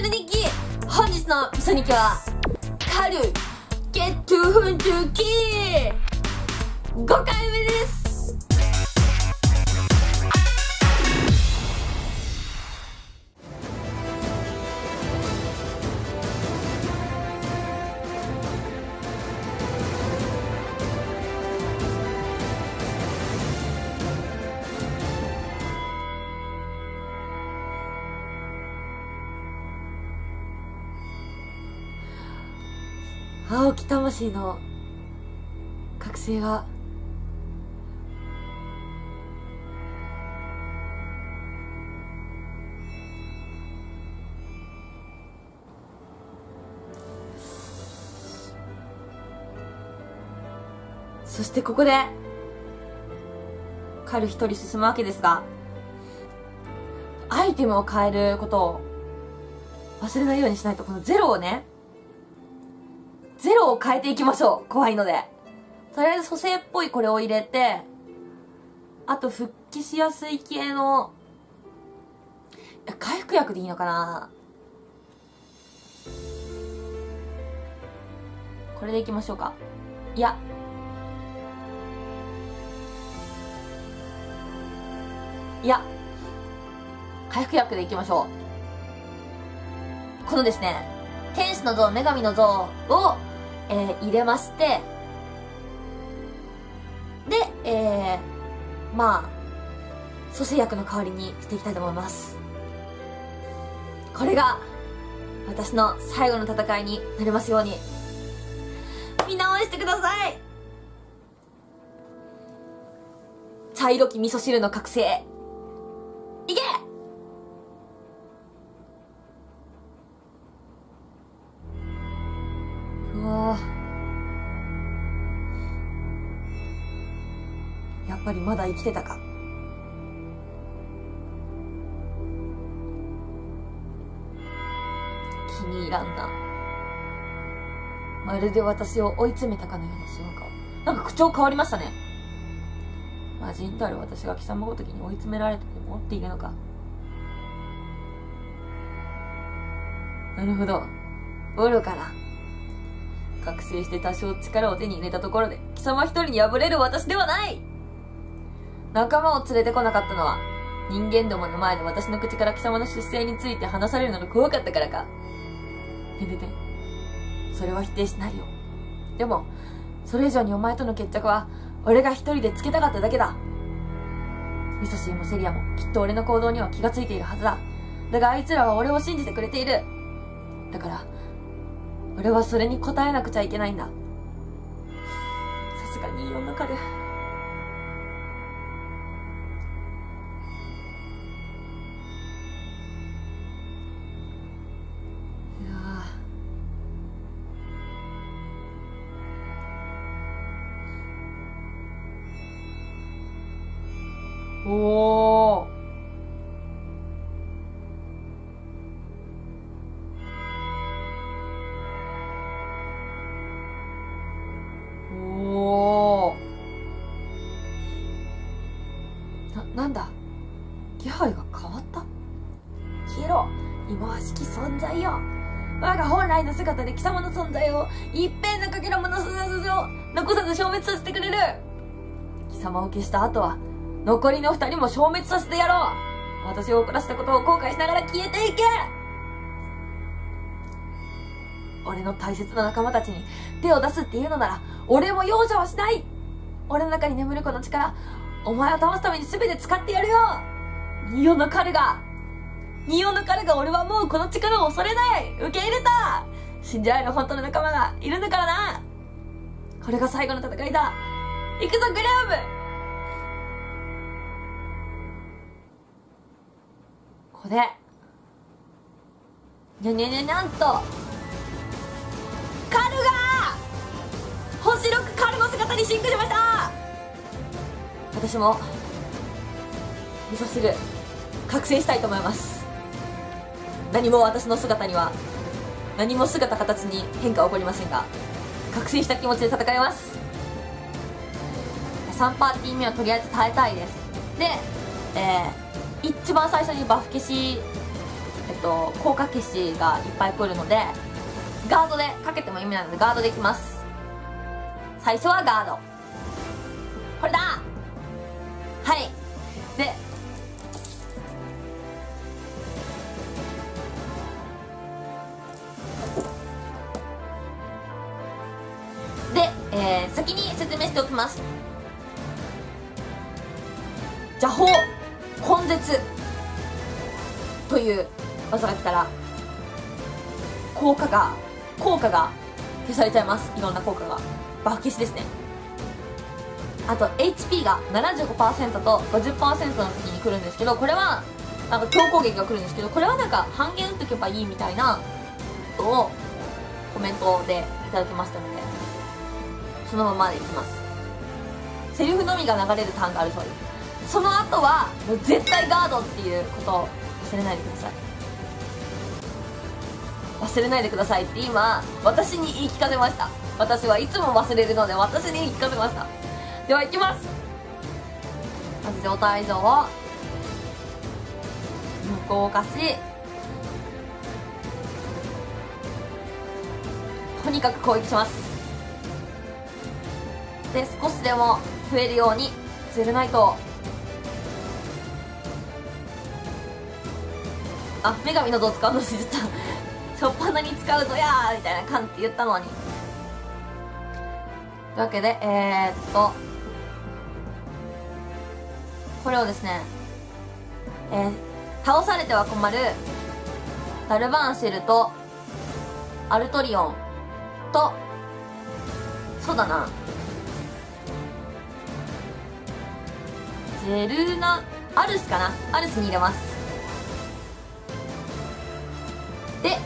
チル日記。本日の味噌日記はカルゲットフントゥキー5回目です。青き魂の覚醒がそしてここでカル一人進むわけですが、アイテムを変えることを忘れないようにしないと、このゼロをね、ゼロを変えていきましょう。怖いので。とりあえず蘇生っぽいこれを入れて、あと復帰しやすい系の、回復薬でいいのかな。これでいきましょうか。いや。いや。回復薬でいきましょう。このですね、天使の像、女神の像を、入れまして、で、まあ、蘇生薬の代わりにしていきたいと思います。これが、私の最後の戦いになりますように、見直してください。茶色き味噌汁の覚醒。いけ！やっぱりまだ生きてたか。気に入らんな。まるで私を追い詰めたかのようなその顔。なんか口調変わりましたね。魔人たる私が貴様ごときに追い詰められたと思っているのか。なるほど。愚かな。覚醒して多少力を手に入れたところで、貴様一人に敗れる私ではない。仲間を連れてこなかったのは、人間どもの前で私の口から貴様の出生について話されるのが怖かったからか。てんてんてん。それは否定しないよ。でも、それ以上にお前との決着は、俺が一人でつけたかっただけだ。ミサシーもセリアも、きっと俺の行動には気がついているはずだ。だがあいつらは俺を信じてくれている。だから、俺はそれに応えなくちゃいけないんだ。さすがにいい女かる。いやー。おー。なんだ、気配が変わった。消えろ、忌まわしき存在よ。我が本来の姿で貴様の存在を一片のかけらも残さず消滅させてくれる。貴様を消した後は残りの二人も消滅させてやろう。私を怒らせたことを後悔しながら消えていけ。俺の大切な仲間たちに手を出すっていうのなら、俺も容赦はしない。俺の中に眠るこの力、お前を倒すために全て使ってやるよ。ニオの彼が、ニオの彼が、俺はもうこの力を恐れない。受け入れた。信じられる本当の仲間がいるんだからな。これが最後の戦いだ。行くぞグレーム。ここでにゃにゃにゃにゃんとカルが星6カルの姿に進化しました。私も味噌汁覚醒したいと思います。何も私の姿には、何も姿形に変化は起こりませんが、覚醒した気持ちで戦います。3パーティー目をとりあえず耐えたいです。で、一番最初にバフ消し効果消しがいっぱい来るので、ガードでかけても意味ないのでガードでいきます。最初はガード、これだ。はい、で先に説明しておきます。邪法根絶という技が来たら効果が消されちゃいます。いろんな効果がバフ消しですね。あと HP が 75% と 50% の時に来るんですけど、これはなんか強攻撃が来るんですけど、これはなんか半減打っとけばいいみたいなことをコメントでいただきましたので、そのままでいきます。セリフのみが流れるターンがあるそうです。その後はもう絶対ガードっていうことを忘れないでください。忘れないでくださいって今私に言い聞かせました。私はいつも忘れるので私に言い聞かせました。ではいきます。まず状態上を無効化し、とにかく攻撃します。で少しでも増えるようにずるないと、あ、女神の像使うの知った。しょっぱなに使うぞやーみたいな感じって言ったのに。というわけでこれをですね、倒されては困るダルバンシェルとアルトリオンと、そうだな、ジェルナアルスかな、アルスに入れます。で、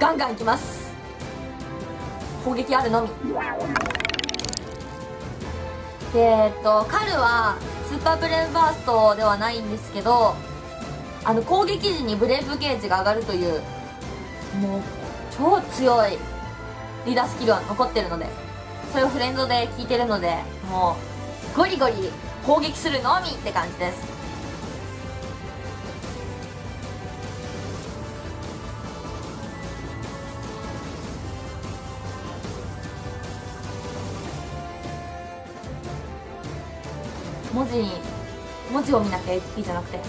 ガンガンいきます。攻撃あるのみで、カルはスーパーブレイブバーストではないんですけど、攻撃時にブレイブゲージが上がるというもう超強いリーダースキルは残ってるので、それをフレンドで聞いてるので、もうゴリゴリ攻撃するのみって感じです。文字を見なきゃ HP じゃなくて、よ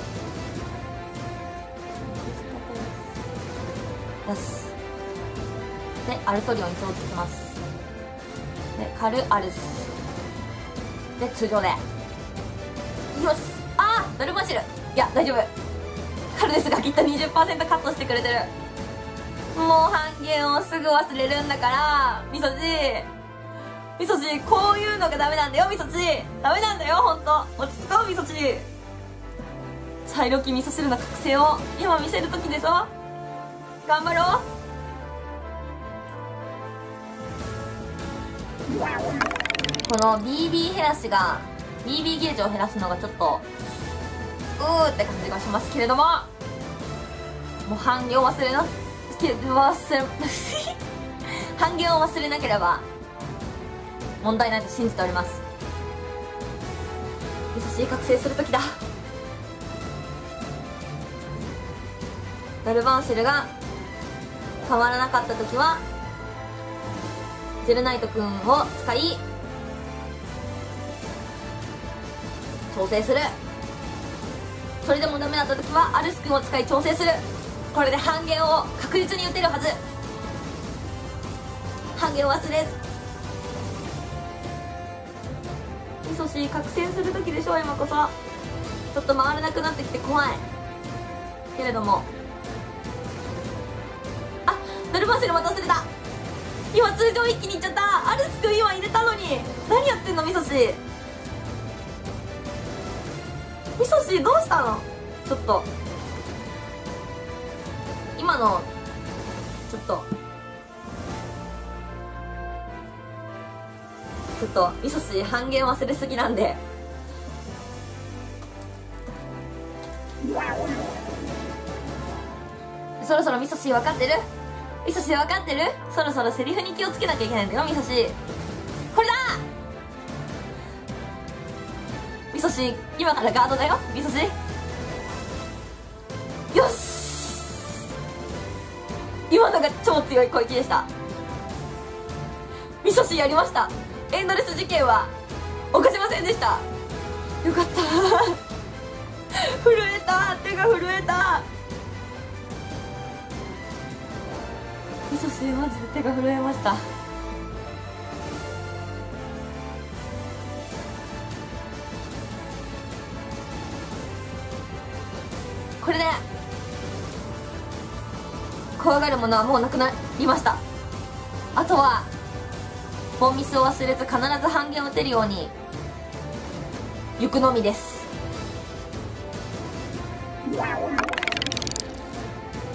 し。でアルトリオンに通ってきます。でカルアルスで通常でよし。あー、ダルマシル、いや大丈夫、カルですがきっと 20% カットしてくれてる。もう半減をすぐ忘れるんだから、みそじー、みそじ、こういうのがダメなんだよ。みそじダメなんだよ、ほんと落ち着こう。みそじ、茶色きみそ汁の覚醒を今見せるときでしょ。頑張ろう。この BB 減らしが BB ゲージを減らすのがちょっとうーって感じがしますけれども、もう半減を忘れなければ半減を忘れなければ問題ないと信じております。優しい覚醒するときだ。ダルバンシェルが変わらなかったときはジェルナイト君を使い調整する。それでもダメだったときはアルス君を使い調整する。これで半減を確実に打てるはず。半減を忘れず、そし覚醒する時でしょ。今こそちょっと回らなくなってきて怖いけれども、あ、ダルバンシェルまた忘れた。今通常一気にいっちゃった。アルス君今入れたのに何やってんの。みそし、みそしどうしたの。ちょっと今のちょっとみそし半減忘れすぎなんで、そろそろみそし分かってる、みそし分かってる、そろそろセリフに気をつけなきゃいけないんだよ。みそし、これだ。みそし今からガードだよ。みそし、よし今のが超強い小池でした。味噌汁やりました。エンドレス事件は犯しませんでした。よかった。震えた、手が震えた。味噌汁マジで手が震えました。これで、ね、怖がるものはもうなくなりました。あとは凡ミスを忘れず必ず半減を打てるように行くのみです。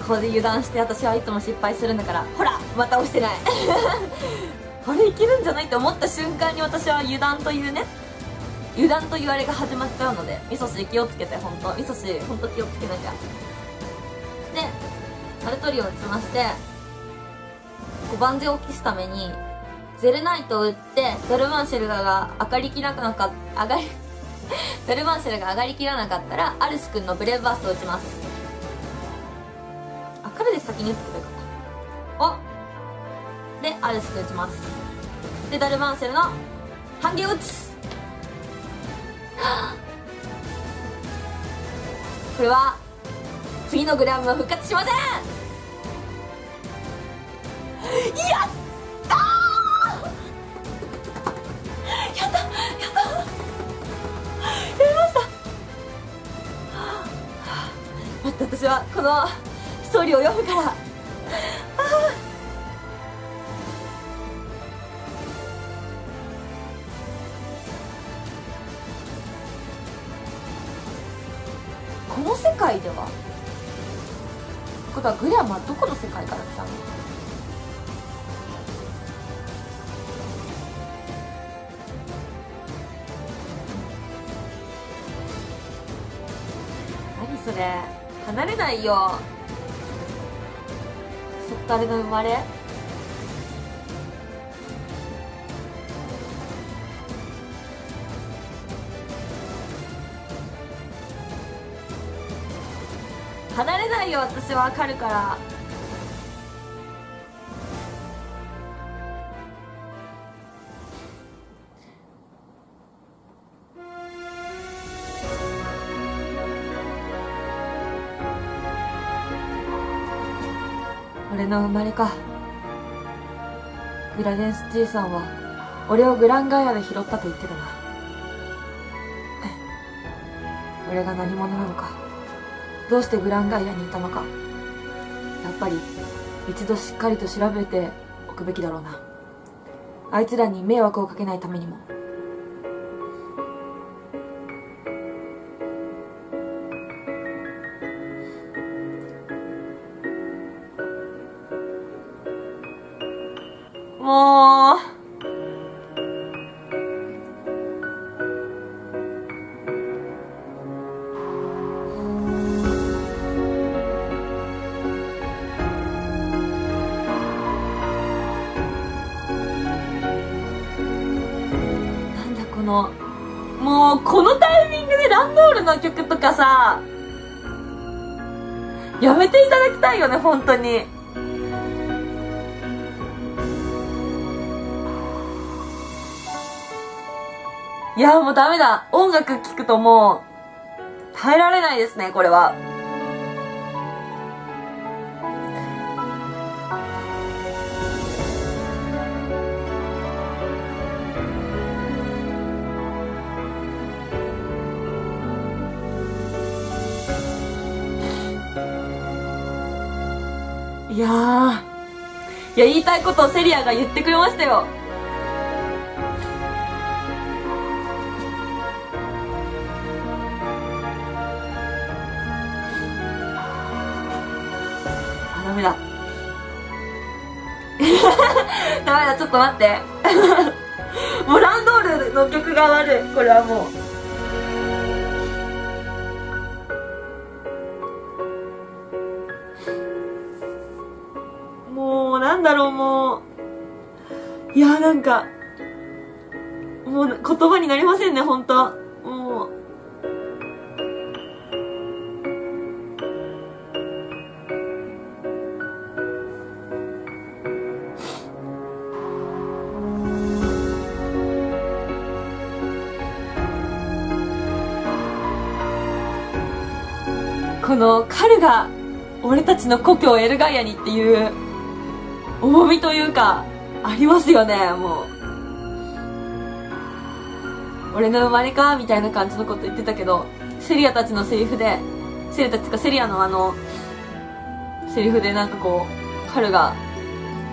ここで油断して私はいつも失敗するんだから、ほらまた押してない。あれいけるんじゃないって思った瞬間に私は油断というね、油断というあれが始まっちゃうので、味噌汁気をつけて、ほんと味噌汁ほんと気をつけなきゃ。でアルトリオを打ちまして、万全を期すためにゼルナイトを打って、ドルマンシェルが上がりきらなかったドルマンシェルが上がりきらなかったらアルス君のブレーブバーストを打ちます。あ、彼で先に打ってくれるかおでアルス君打ちます。でドルマンシェルの反撃を打つ。これは次のグラムは復活しません。やったー、やったやったやりました。待って、私はこのストーリーを読むから。この世界ではってことはグリアムはどこの世界から来たの？何それ、離れないよ。そっとあれの生まれ、離れないよ私は。わかるから。俺の生まれか。グラデンスじいさんは俺をグランガイアで拾ったと言ってたな。俺が何者なのか、どうしてグランガイアにいたのか、やっぱり一度しっかりと調べておくべきだろうな。あいつらに迷惑をかけないためにも。もうの曲とかさ、やめていただきたいよね本当に。いやもうダメだ、音楽聴くともう耐えられないですねこれは。いや言いたいことをセリアが言ってくれましたよ。あ、ダメだ。ダメだ、ちょっと待って。もうランドールの曲が悪い、これはもう。もういやなんかもう言葉になりませんね本当。もうこのカルが俺たちの故郷エルガイアにっていう重みというかありますよね。もう俺の生まれかみたいな感じのこと言ってたけど、セリアたちのセリフで、セリアたちかセリアのあのセリフでなんかこうカルが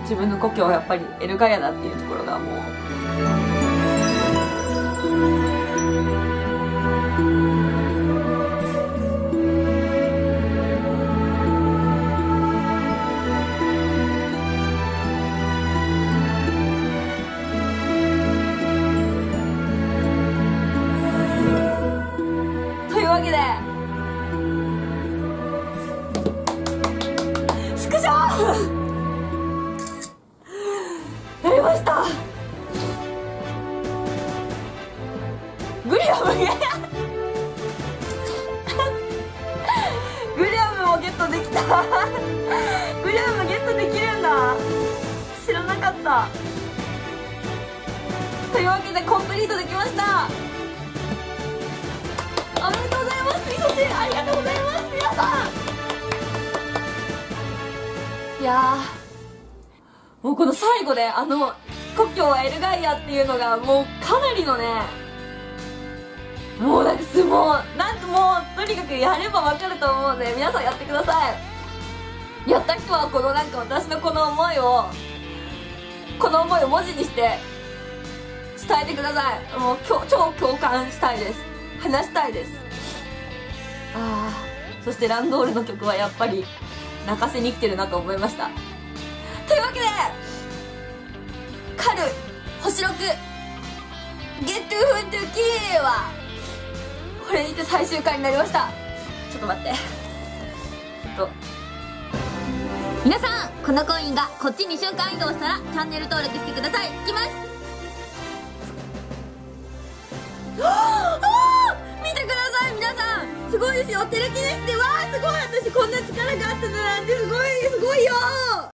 自分の故郷はやっぱりエルガイアだっていうところがもう。グリアムゲットできるんだ、知らなかった。というわけでコンプリートできました。おめでとうございます。みそ汁ありがとうございます。皆さん、いやもうこの最後であの故郷はエルガイアっていうのがもうかなりのね、もうなんかすごい、なんかもうとにかくやれば分かると思うので皆さんやってください。やった人はこのなんか私のこの思いを文字にして伝えてください。もう超共感したいです。話したいです。そしてランドールの曲はやっぱり泣かせに来てるなと思いました。というわけでカル星6「Get to Fun to Kill」はこれにて最終回になりました。ちょっと待って、皆さん、このコインがこっち2週間移動したらチャンネル登録してください。いきます。見てください皆さん、すごいですよ。テレキネスで、わーすごい、私こんな力があったなんて、すごいよー。